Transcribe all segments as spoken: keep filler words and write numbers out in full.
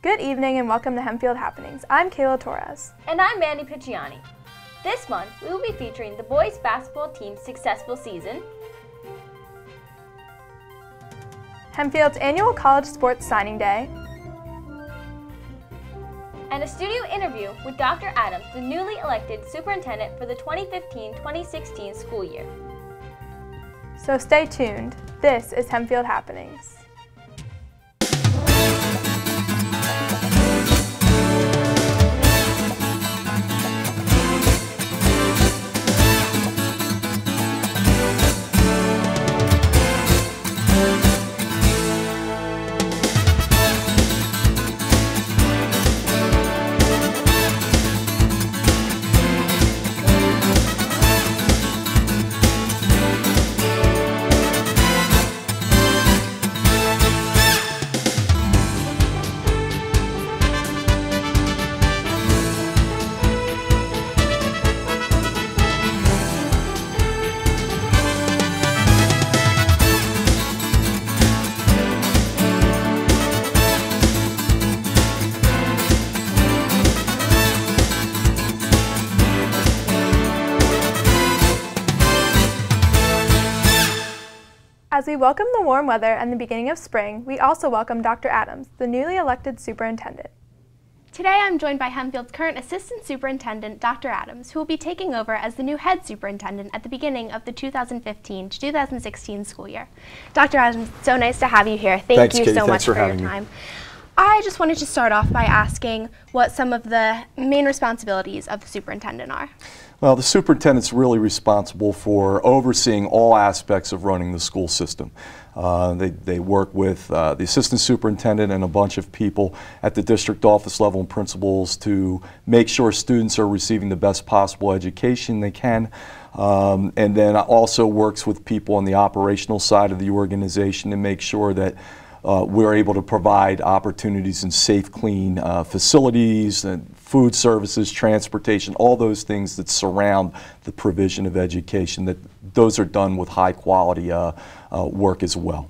Good evening and welcome to Hempfield Happenings. I'm Kayla Torres. And I'm Mandy Picciani. This month, we will be featuring the boys basketball team's successful season, Hempfield's annual college sports signing day, and a studio interview with Doctor Adams, the newly elected superintendent for the twenty fifteen twenty sixteen school year. So stay tuned. This is Hempfield Happenings. As we welcome the warm weather and the beginning of spring, we also welcome Doctor Adams, the newly elected superintendent. Today I'm joined by Hempfield's current assistant superintendent, Doctor Adams, who will be taking over as the new head superintendent at the beginning of the two thousand fifteen to two thousand sixteen school year. Doctor Adams, it's so nice to have you here. Thank Thanks, you Katie. so Thanks much for, for your time. Me. I just wanted to start off by asking what some of the main responsibilities of the superintendent are. Well, the superintendent's really responsible for overseeing all aspects of running the school system. Uh, they, they work with uh, the assistant superintendent and a bunch of people at the district office level and principals to make sure students are receiving the best possible education they can. Um, and then also works with people on the operational side of the organization to make sure that Uh, we're able to provide opportunities in safe, clean uh, facilities, and food services, transportation, all those things that surround the provision of education, that those are done with high quality uh, uh, work as well.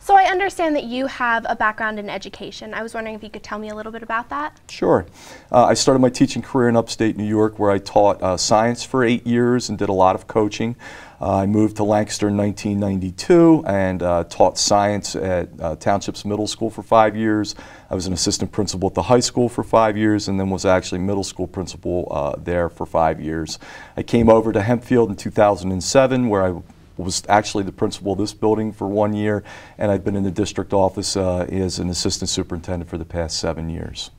So I understand that you have a background in education. I was wondering if you could tell me a little bit about that. Sure. Uh, I started my teaching career in upstate New York, where I taught uh, science for eight years and did a lot of coaching. Uh, I moved to Lancaster in nineteen ninety-two and uh, taught science at uh, Townships Middle School for five years. I was an assistant principal at the high school for five years and then was actually middle school principal uh, there for five years. I came over to Hempfield in two thousand seven, where I was actually the principal of this building for one year, and I've been in the district office uh, as an assistant superintendent for the past seven years.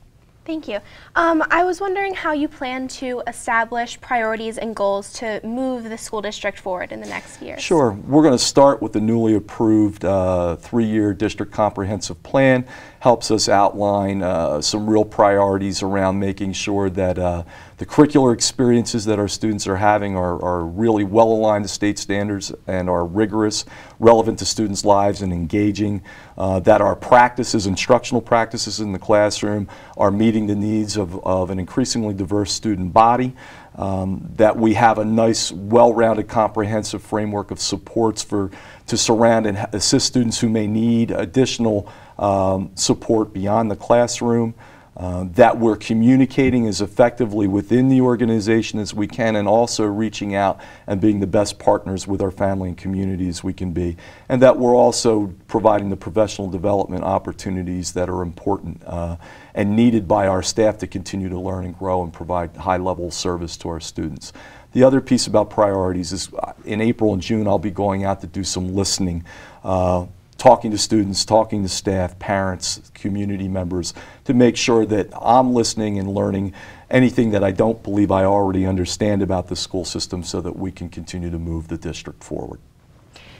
Thank you. Um, I was wondering how you plan to establish priorities and goals to move the school district forward in the next years. Sure. We're going to start with the newly approved uh, three-year district comprehensive plan. Helps us outline uh, some real priorities around making sure that uh, the curricular experiences that our students are having are, are really well aligned to state standards and are rigorous, relevant to students' lives and engaging, uh, that our practices, instructional practices in the classroom, are meeting the needs of, of an increasingly diverse student body, um, that we have a nice, well-rounded, comprehensive framework of supports for to surround and assist students who may need additional um, support beyond the classroom, uh, that we're communicating as effectively within the organization as we can, and also reaching out and being the best partners with our family and community as we can be, and that we're also providing the professional development opportunities that are important uh, and needed by our staff to continue to learn and grow and provide high-level service to our students. The other piece about priorities is in April and June I'll be going out to do some listening, uh, talking to students, talking to staff, parents, community members, to make sure that I'm listening and learning anything that I don't believe I already understand about the school system, so that we can continue to move the district forward.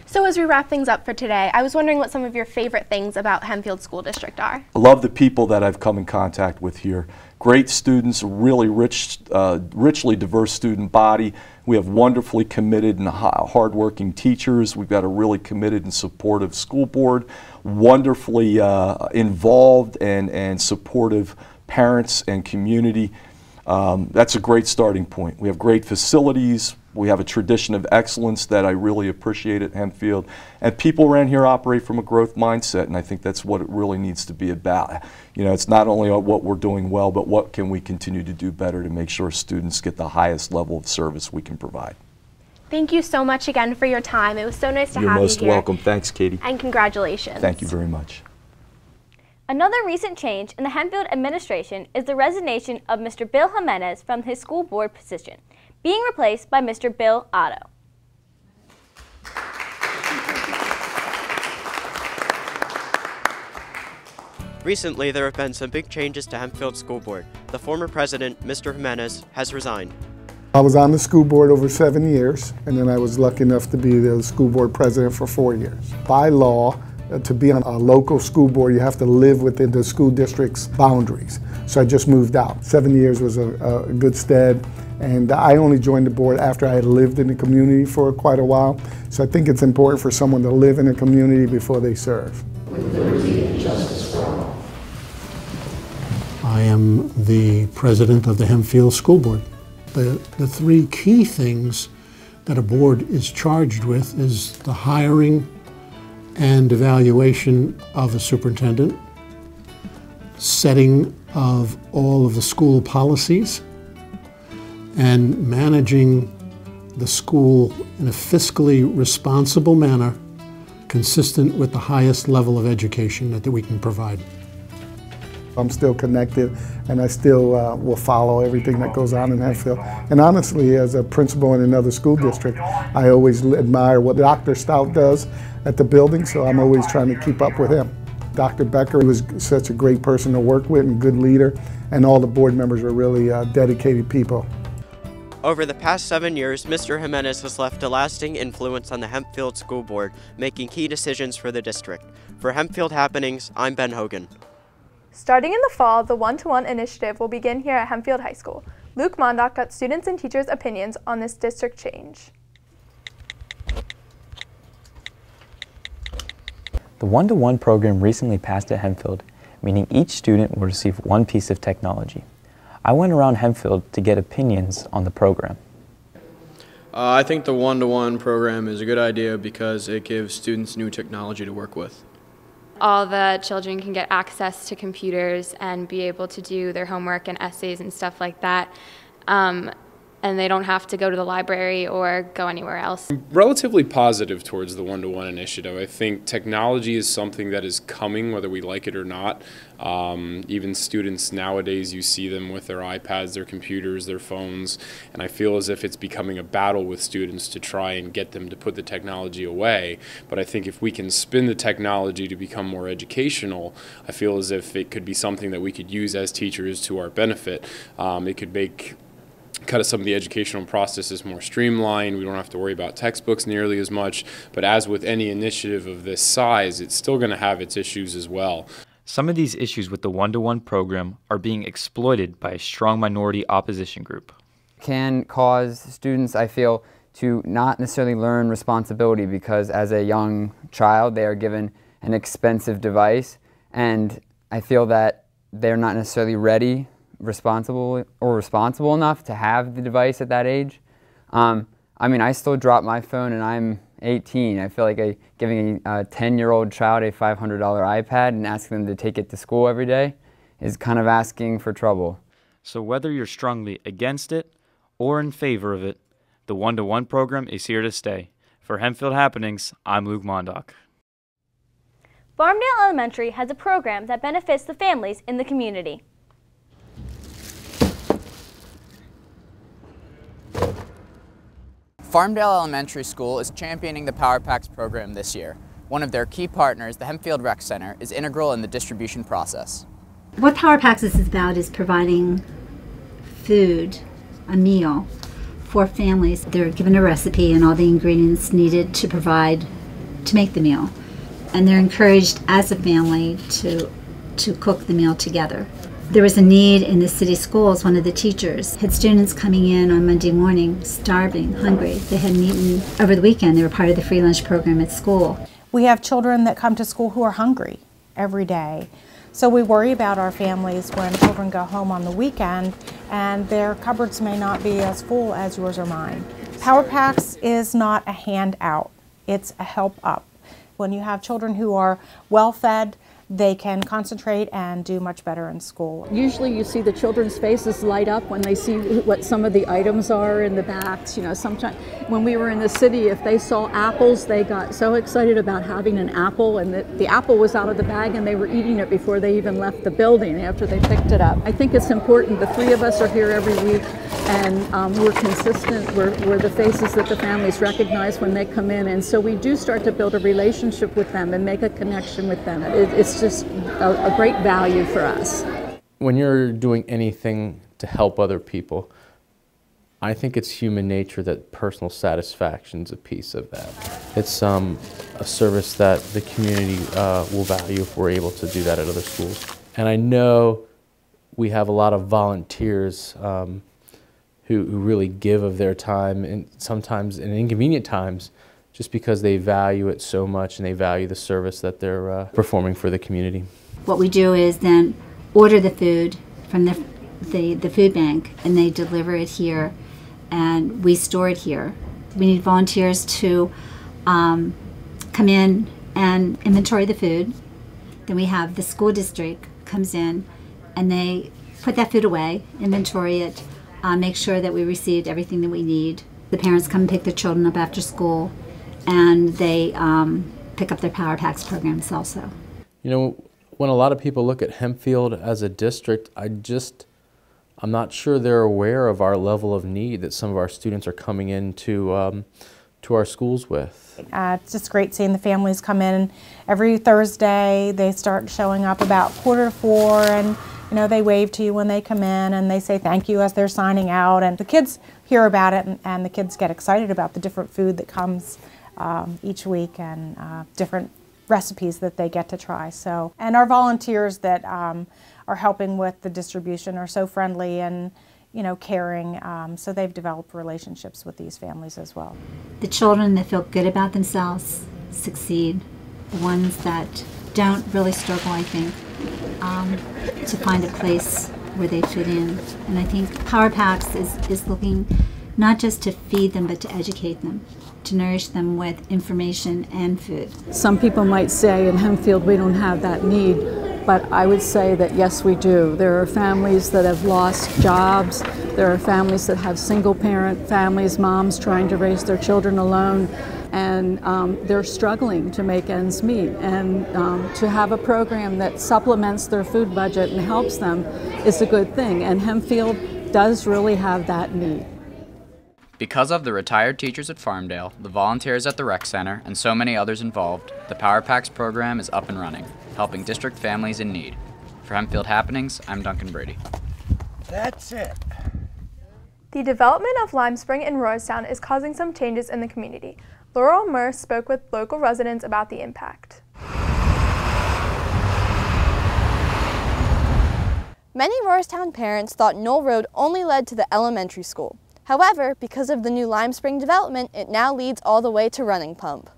So as we wrap things up for today, I was wondering what some of your favorite things about Hempfield School District are. I love the people that I've come in contact with here. Great students, really rich, uh, richly diverse student body. We have wonderfully committed and hardworking teachers. We've got a really committed and supportive school board, wonderfully uh, involved and, and supportive parents and community. Um, that's a great starting point. We have great facilities, We have a tradition of excellence that I really appreciate at Hempfield. And people around here operate from a growth mindset, and I think that's what it really needs to be about. You know, it's not only what we're doing well, but what can we continue to do better to make sure students get the highest level of service we can provide. Thank you so much again for your time. It was so nice to have you here. You're most welcome. Thanks, Katie. And congratulations. Thank you very much. Another recent change in the Hempfield administration is the resignation of Mister Bill Jimenez from his school board position, being replaced by Mister Bill Otto. Recently, there have been some big changes to Hempfield School Board. The former president, Mister Jimenez, has resigned. I was on the school board over seven years, and then I was lucky enough to be the school board president for four years. By law, to be on a local school board, you have to live within the school district's boundaries. So I just moved out. Seven years was a, a good stead, and I only joined the board after I had lived in the community for quite a while. So I think it's important for someone to live in a community before they serve. With liberty and justice for all. I am the president of the Hempfield School Board. The, the three key things that a board is charged with is the hiring and evaluation of a superintendent, setting of all of the school policies, and managing the school in a fiscally responsible manner consistent with the highest level of education that, that we can provide. I'm still connected, and I still uh, will follow everything that goes on in Hempfield. And honestly, as a principal in another school district, I always admire what Doctor Stout does at the building, so I'm always trying to keep up with him. Doctor Becker was such a great person to work with and good leader, and all the board members were really uh, dedicated people. Over the past seven years, Mister Jimenez has left a lasting influence on the Hempfield School Board, making key decisions for the district. For Hempfield Happenings, I'm Ben Hogan. Starting in the fall, the one-to-one initiative will begin here at Hempfield High School. Luke Mondock got students and teachers' opinions on this district change. The one-to-one program recently passed at Hempfield, meaning each student will receive one piece of technology. I went around Hempfield to get opinions on the program. Uh, I think the one-to-one program is a good idea because it gives students new technology to work with. All the children can get access to computers and be able to do their homework and essays and stuff like that. Um, and they don't have to go to the library or go anywhere else. I'm relatively positive towards the one-to-one initiative. I think technology is something that is coming, whether we like it or not. Um, even students nowadays, you see them with their iPads, their computers, their phones, and I feel as if it's becoming a battle with students to try and get them to put the technology away. But I think if we can spin the technology to become more educational, I feel as if it could be something that we could use as teachers to our benefit. Um, it could make kind of some of the educational process is more streamlined. We don't have to worry about textbooks nearly as much, but as with any initiative of this size, it's still going to have its issues as well. Some of these issues with the one-to-one program are being exploited by a strong minority opposition group. Can cause students, I feel, to not necessarily learn responsibility because as a young child they are given an expensive device, and I feel that they're not necessarily ready responsible or responsible enough to have the device at that age. Um, I mean, I still drop my phone and I'm eighteen. I feel like I, giving a ten-year-old child a five hundred dollar iPad and asking them to take it to school every day is kind of asking for trouble. So whether you're strongly against it or in favor of it, the one-to-one program is here to stay. For Hempfield Happenings, I'm Luke Mondock. Farmdale Elementary has a program that benefits the families in the community. Farmdale Elementary School is championing the Powerpack's program this year. One of their key partners, the Hempfield Rec Center, is integral in the distribution process. What Powerpacks is about is providing food, a meal, for families. They're given a recipe and all the ingredients needed to provide, to make the meal. And they're encouraged as a family to, to cook the meal together. There was a need in the city schools. One of the teachers had students coming in on Monday morning, starving, hungry. They hadn't eaten over the weekend. They were part of the free lunch program at school. We have children that come to school who are hungry every day. So we worry about our families when children go home on the weekend and their cupboards may not be as full as yours or mine. Powerpacks is not a handout, it's a help up. When you have children who are well fed, they can concentrate and do much better in school. Usually you see the children's faces light up when they see what some of the items are in the bags. You know, sometimes when we were in the city, if they saw apples, they got so excited about having an apple, and the, the apple was out of the bag and they were eating it before they even left the building after they picked it up. I think it's important. The three of us are here every week, and um, we're consistent. We're, we're the faces that the families recognize when they come in, and so we do start to build a relationship with them and make a connection with them. It, it's It's just a, a great value for us. When you're doing anything to help other people, I think it's human nature that personal satisfaction's a piece of that. It's um, a service that the community uh, will value if we're able to do that at other schools. And I know we have a lot of volunteers um, who, who really give of their time, and sometimes in inconvenient times, just because they value it so much and they value the service that they're uh, performing for the community. What we do is then order the food from the, the, the food bank, and they deliver it here, and we store it here. We need volunteers to um, come in and inventory the food. Then we have the school district comes in, and they put that food away, inventory it, uh, make sure that we received everything that we need. The parents come and pick their children up after school, and they um, pick up their Powerpacks programs also. You know, when a lot of people look at Hempfield as a district, I just, I'm not sure they're aware of our level of need that some of our students are coming into um, to our schools with. Uh, it's just great seeing the families come in. Every Thursday they start showing up about quarter to four, and you know, they wave to you when they come in, and they say thank you as they're signing out, and the kids hear about it, and, and the kids get excited about the different food that comes Um, each week, and uh, different recipes that they get to try. So, and our volunteers that um, are helping with the distribution are so friendly and, you know, caring, um, so they've developed relationships with these families as well. The children that feel good about themselves succeed. The ones that don't really struggle, I think, um, to find a place where they fit in. And I think Powerpacks is, is looking not just to feed them, but to educate them, to nourish them with information and food. Some people might say in Hempfield we don't have that need, but I would say that yes, we do. There are families that have lost jobs. There are families that have single parent families, moms trying to raise their children alone, and um, they're struggling to make ends meet. And um, to have a program that supplements their food budget and helps them is a good thing, and Hempfield does really have that need. Because of the retired teachers at Farmdale, the volunteers at the rec center, and so many others involved, the Powerpacks program is up and running, helping district families in need. For Hempfield Happenings, I'm Duncan Brady. That's it. The development of Lime Spring and Rohrerstown is causing some changes in the community. Laurel Muir spoke with local residents about the impact. Many Rohrerstown parents thought Knoll Road only led to the elementary school. However, because of the new Lime Spring development, it now leads all the way to Running Pump.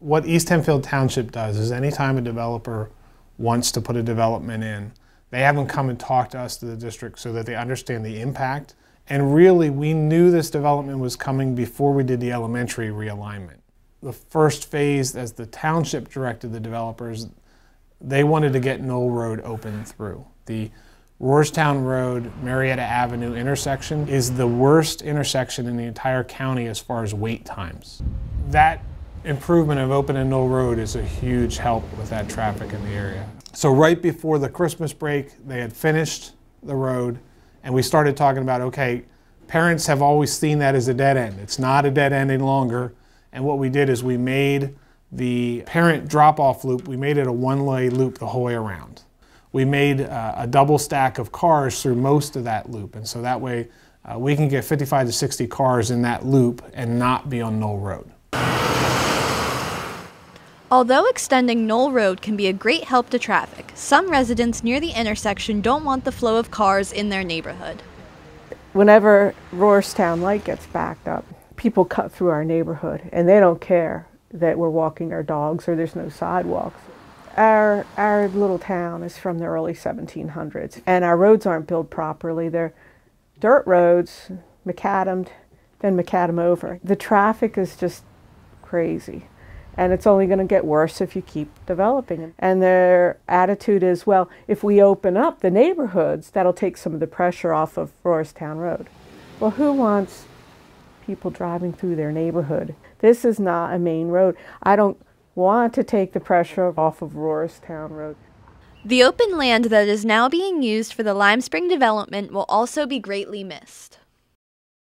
What East Hempfield Township does is anytime a developer wants to put a development in, they have them come and talk to us, to the district, so that they understand the impact. And really, we knew this development was coming before we did the elementary realignment. The first phase, as the township directed the developers, they wanted to get Knoll Road open through. The Rohrerstown Road, Marietta Avenue intersection is the worst intersection in the entire county as far as wait times. That improvement of Open End Road is a huge help with that traffic in the area. So right before the Christmas break, they had finished the road, and we started talking about, okay, parents have always seen that as a dead end. It's not a dead end any longer. And what we did is we made the parent drop-off loop, we made it a one-way loop the whole way around. We made uh, a double stack of cars through most of that loop, and so that way uh, we can get fifty-five to sixty cars in that loop and not be on Knoll Road. Although extending Knoll Road can be a great help to traffic, some residents near the intersection don't want the flow of cars in their neighborhood. Whenever Rohrerstown Lake gets backed up, people cut through our neighborhood, and they don't care that we're walking our dogs or there's no sidewalks. Our, our little town is from the early seventeen hundreds, and our roads aren't built properly. They're, dirt roads, macadammed, then macadam over. The traffic is just crazy, and it's only going to get worse if you keep developing it. And their attitude is, well, if we open up the neighborhoods, that'll take some of the pressure off of Rohrerstown Road. Well, who wants people driving through their neighborhood? This is not a main road. I don't want to take the pressure off of Rohrerstown Road. The open land that is now being used for the Lime Spring development will also be greatly missed.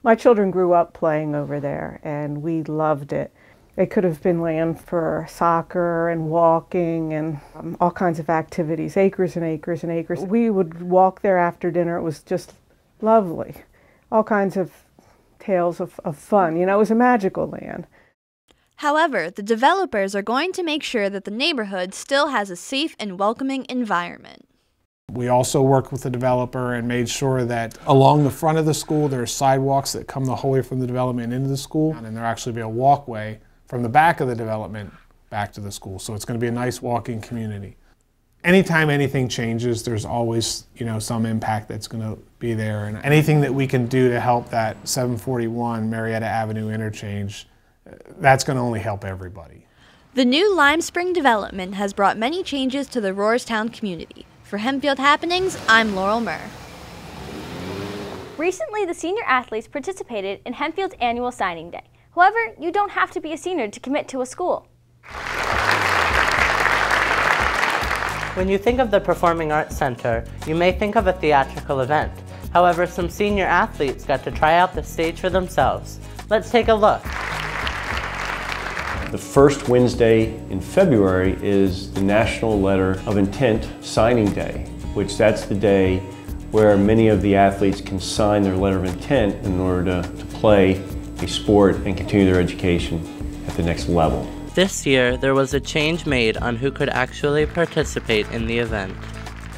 My children grew up playing over there, and we loved it. It could have been land for soccer and walking and um, all kinds of activities, acres and acres and acres. We would walk there after dinner. It was just lovely. All kinds of tales of, of fun. You know, it was a magical land. However, the developers are going to make sure that the neighborhood still has a safe and welcoming environment. We also worked with the developer and made sure that along the front of the school there are sidewalks that come the whole way from the development into the school, and there will actually be a walkway from the back of the development back to the school. So it's going to be a nice walking community. Anytime anything changes, there's always, you know, some impact that's going to be there. And anything that we can do to help that seven forty-one Marietta Avenue interchange, that's going to only help everybody. The new Lime Spring development has brought many changes to the Rohrerstown community. For Hempfield Happenings, I'm Laurel Muir. Recently, the senior athletes participated in Hempfield's annual signing day. However, you don't have to be a senior to commit to a school. When you think of the Performing Arts Center, you may think of a theatrical event. However, some senior athletes got to try out the stage for themselves. Let's take a look. The first Wednesday in February is the National Letter of Intent Signing Day, which that's the day where many of the athletes can sign their letter of intent in order to, to play a sport and continue their education at the next level. This year, there was a change made on who could actually participate in the event.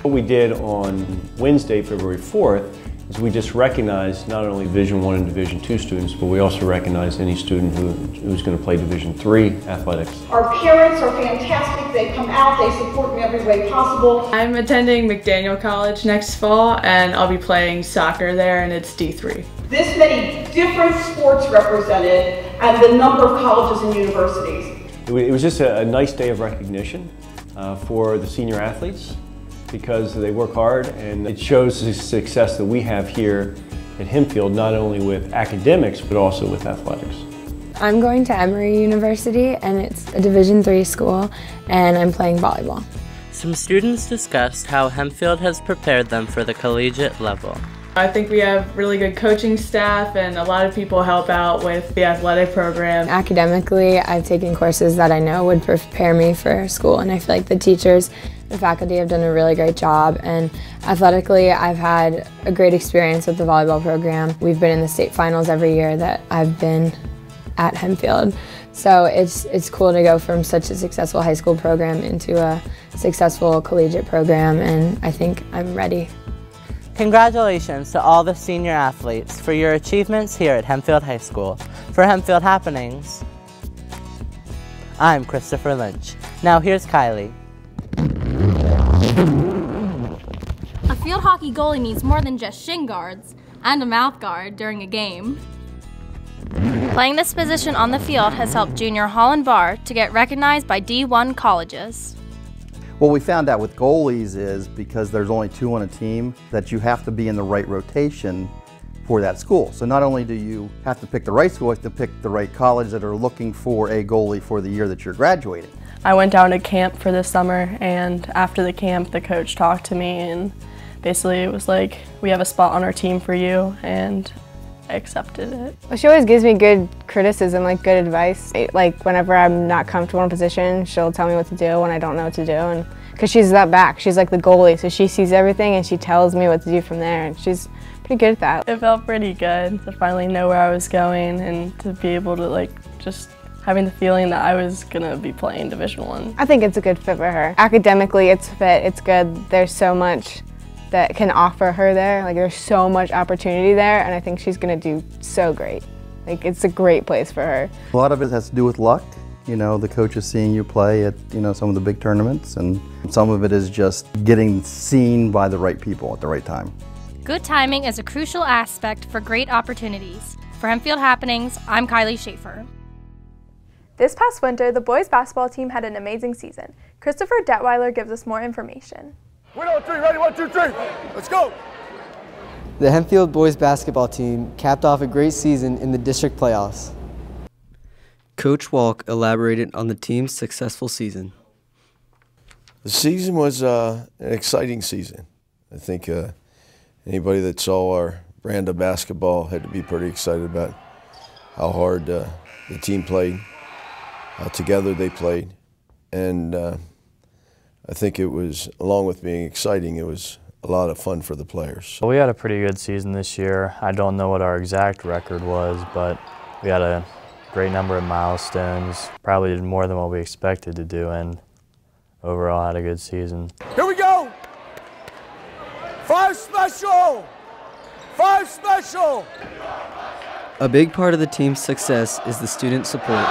What we did on Wednesday, February fourth, is we just recognized not only Division one and Division two students, but we also recognized any student who, who's going to play Division three athletics. Our parents are fantastic. They come out, they support me every way possible. I'm attending McDaniel College next fall, and I'll be playing soccer there, and it's D three. This many different sports represented, and the number of colleges and universities. It was just a nice day of recognition uh, for the senior athletes, because they work hard, and it shows the success that we have here at Hempfield, not only with academics, but also with athletics. I'm going to Emory University, and it's a Division three school, and I'm playing volleyball. Some students discussed how Hempfield has prepared them for the collegiate level. I think we have really good coaching staff, and a lot of people help out with the athletic program. Academically, I've taken courses that I know would prepare me for school, and I feel like the teachers, the faculty have done a really great job, and athletically I've had a great experience with the volleyball program. We've been in the state finals every year that I've been at Hempfield. So it's, it's cool to go from such a successful high school program into a successful collegiate program, and I think I'm ready. Congratulations to all the senior athletes for your achievements here at Hempfield High School. For Hempfield Happenings, I'm Christopher Lynch. Now here's Kylie. A field hockey goalie needs more than just shin guards and a mouth guard during a game. Playing this position on the field has helped junior Hollyn Barr to get recognized by D one colleges. What we found out with goalies is, because there's only two on a team, that you have to be in the right rotation for that school. So not only do you have to pick the right school, you have to pick the right college that are looking for a goalie for the year that you're graduating. I went down to camp for this summer, and after the camp the coach talked to me, and basically it was like, we have a spot on our team for you, and I accepted it. Well, she always gives me good criticism, like good advice. Like whenever I'm not comfortable in a position, she'll tell me what to do when I don't know what to do, and because she's that back, she's like the goalie, so she sees everything and she tells me what to do from there, and she's pretty good at that. It felt pretty good to finally know where I was going, and to be able to like just having the feeling that I was gonna be playing Division one. I think it's a good fit for her. Academically, it's fit, it's good. There's so much that can offer her there. Like there's so much opportunity there, and I think she's gonna do so great. Like it's a great place for her. A lot of it has to do with luck. You know, the coach is seeing you play at, you know, some of the big tournaments, and some of it is just getting seen by the right people at the right time. Good timing is a crucial aspect for great opportunities. For Hempfield Happenings, I'm Kylie Schaefer. This past winter, the boys basketball team had an amazing season. Christopher Detweiler gives us more information. We're on three, ready, one, two, three, let's go! The Hempfield boys basketball team capped off a great season in the district playoffs. Coach Walk elaborated on the team's successful season. The season was uh, an exciting season. I think uh, anybody that saw our brand of basketball had to be pretty excited about how hard uh, the team played, how together they played. And uh, I think it was, along with being exciting, it was a lot of fun for the players. We had a pretty good season this year. I don't know what our exact record was, but we had a great number of milestones, probably did more than what we expected to do, and overall had a good season. Here we go! Five special! Five special! A big part of the team's success is the student support.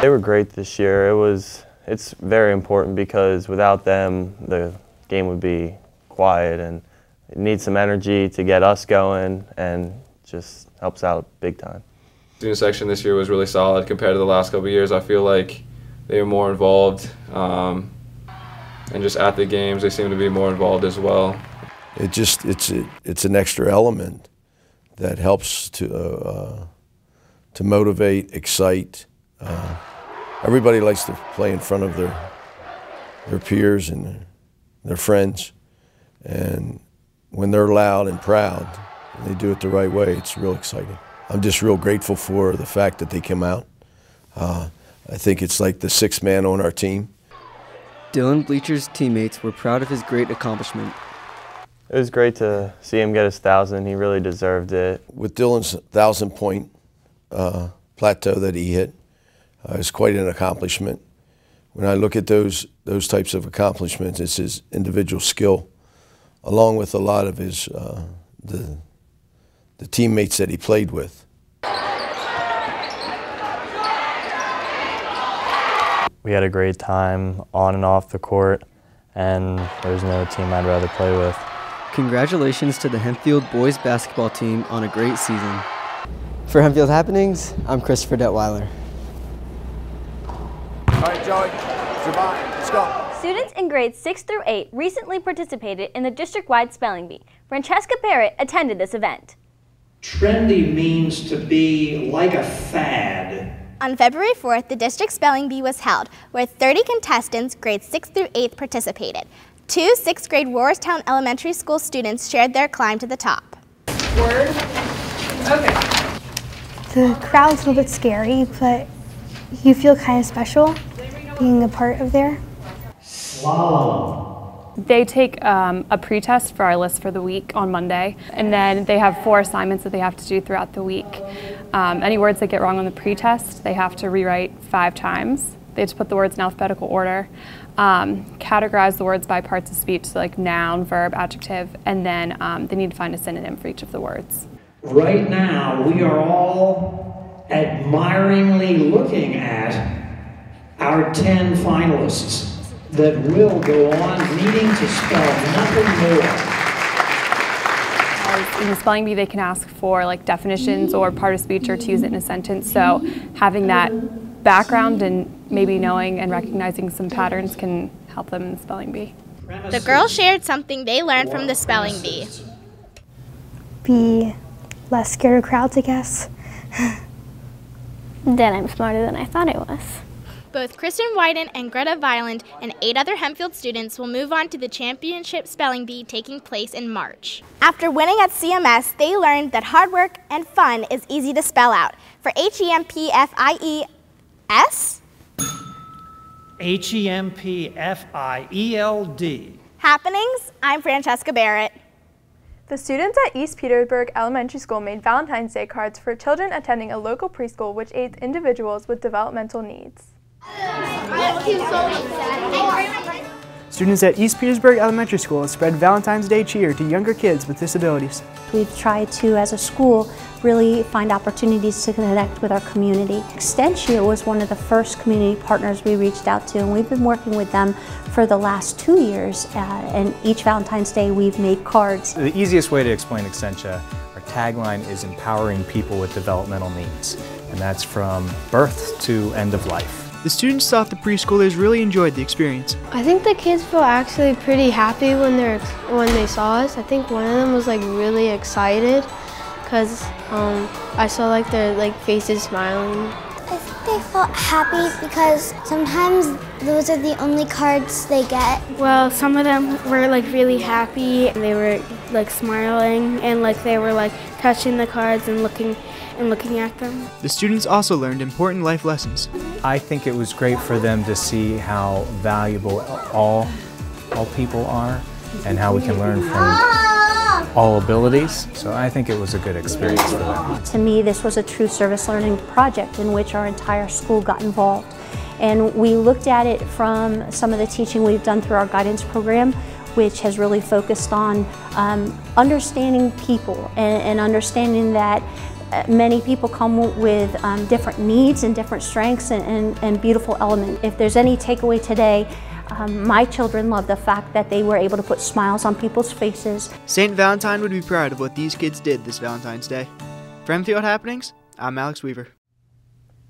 They were great this year. It was, it's very important because without them, the game would be quiet, and it needs some energy to get us going and just helps out big time. Student section this year was really solid compared to the last couple of years. I feel like they were more involved. Um, And just at the games, they seem to be more involved as well. It just, it's it, it's an extra element that helps to, uh, to motivate, excite. Uh, everybody likes to play in front of their, their peers and their, their friends. And when they're loud and proud, and they do it the right way, it's real exciting. I'm just real grateful for the fact that they came out. Uh, I think it's like the sixth man on our team. Dylan Bleacher's teammates were proud of his great accomplishment. It was great to see him get his thousand. He really deserved it. With Dylan's thousand point uh, plateau that he hit, uh, it's quite an accomplishment. When I look at those those types of accomplishments, it's his individual skill, along with a lot of his uh, the the teammates that he played with. We had a great time on and off the court, and there's no team I'd rather play with. Congratulations to the Hempfield boys basketball team on a great season. For Hempfield Happenings, I'm Christopher Detweiler. All right, Joey, Siobhan, let's go. Students in grades six through eight recently participated in the district-wide spelling bee. Francesca Barrett attended this event. Trendy means to be like a fad. On February fourth, the district spelling bee was held, where thirty contestants, grades six through eight, participated. Two sixth grade Rohrerstown Elementary School students shared their climb to the top. Word? Okay. The crowd's a little bit scary, but you feel kind of special being a part of there. Wow. They take um, a pretest for our list for the week on Monday, and then they have four assignments that they have to do throughout the week. Um, any words they get wrong on the pretest, they have to rewrite five times. They have to put the words in alphabetical order, um, categorize the words by parts of speech, so like noun, verb, adjective, and then um, they need to find a synonym for each of the words. Right now, we are all admiringly looking at our ten finalists that will go on needing to spell nothing more. In the spelling bee, they can ask for like definitions or part of speech or to use it in a sentence, so having that background and maybe knowing and recognizing some patterns can help them in the spelling bee. The girls shared something they learned from the spelling bee. Be less scared of crowds, I guess. Then I'm smarter than I thought I was. Both Kristen Wyden and Greta Viland and eight other Hempfield students will move on to the championship spelling bee taking place in March. After winning at C M S, they learned that hard work and fun is easy to spell out. For H E M P F I E S? H E M P F I E L D. Happenings, I'm Francesca Barrett. The students at East Petersburg Elementary School made Valentine's Day cards for children attending a local preschool which aids individuals with developmental needs. Students at East Petersburg Elementary School spread Valentine's Day cheer to younger kids with disabilities. We've tried to, as a school, really find opportunities to connect with our community. Excentia was one of the first community partners we reached out to, and we've been working with them for the last two years, uh, and each Valentine's Day we've made cards. The easiest way to explain Excentia, our tagline is empowering people with developmental needs, and that's from birth to end of life. The students thought the preschoolers really enjoyed the experience. I think the kids were actually pretty happy when they when they saw us. I think one of them was like really excited because um, I saw like their like faces smiling. I think they felt happy because sometimes those are the only cards they get. Well, some of them were like really happy and they were like smiling and like they were like touching the cards and looking and looking at them. The students also learned important life lessons. I think it was great for them to see how valuable all, all people are and how we can learn from all abilities. So I think it was a good experience for them. To me, this was a true service learning project in which our entire school got involved. And we looked at it from some of the teaching we've done through our guidance program, which has really focused on um, understanding people and, and understanding that many people come with um, different needs and different strengths and, and, and beautiful elements. If there's any takeaway today, um, my children love the fact that they were able to put smiles on people's faces. Saint Valentine would be proud of what these kids did this Valentine's Day. For Hempfield Happenings, I'm Alex Weaver.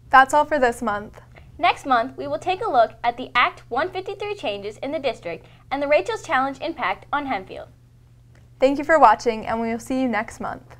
That's all for this month. Next month, we will take a look at the Act one fifty-three changes in the district and the Rachel's Challenge impact on Hempfield. Thank you for watching, and we will see you next month.